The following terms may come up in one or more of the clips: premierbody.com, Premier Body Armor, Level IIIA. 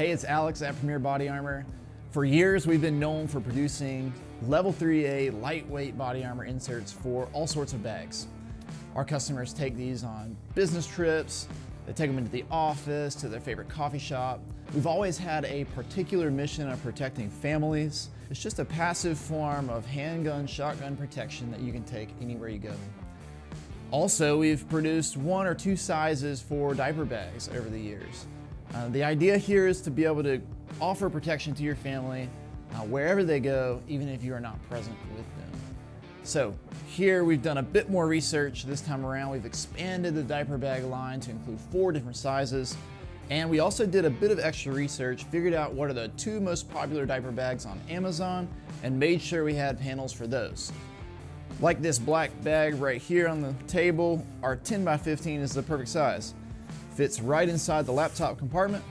Hey, it's Alex at Premier Body Armor. For years, we've been known for producing Level IIIA lightweight body armor inserts for all sorts of bags. Our customers take these on business trips, they take them into the office, to their favorite coffee shop. We've always had a particular mission of protecting families. It's just a passive form of handgun, shotgun protection that you can take anywhere you go. Also, we've produced 1 or 2 sizes for diaper bags over the years. The idea here is to be able to offer protection to your family wherever they go, even if you are not present with them. So here we've done a bit more research this time around. We've expanded the diaper bag line to include 4 different sizes. And we also did a bit of extra research, figured out what are the 2 most popular diaper bags on Amazon, and made sure we had panels for those. Like this black bag right here on the table, our 10x15 is the perfect size. Fits right inside the laptop compartment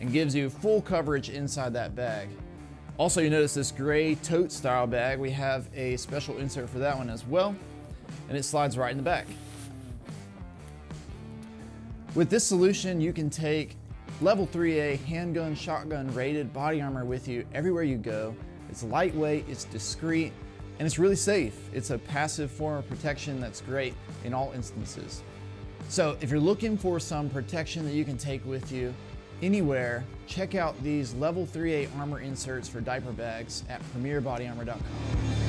and gives you full coverage inside that bag. Also, you notice this gray tote style bag, we have a special insert for that one as well, and it slides right in the back. With this solution, you can take Level IIIA handgun, shotgun rated body armor with you everywhere you go. It's lightweight, it's discreet, and it's really safe. It's a passive form of protection that's great in all instances. So if you're looking for some protection that you can take with you anywhere, check out these Level IIIA armor inserts for diaper bags at premierbody.com.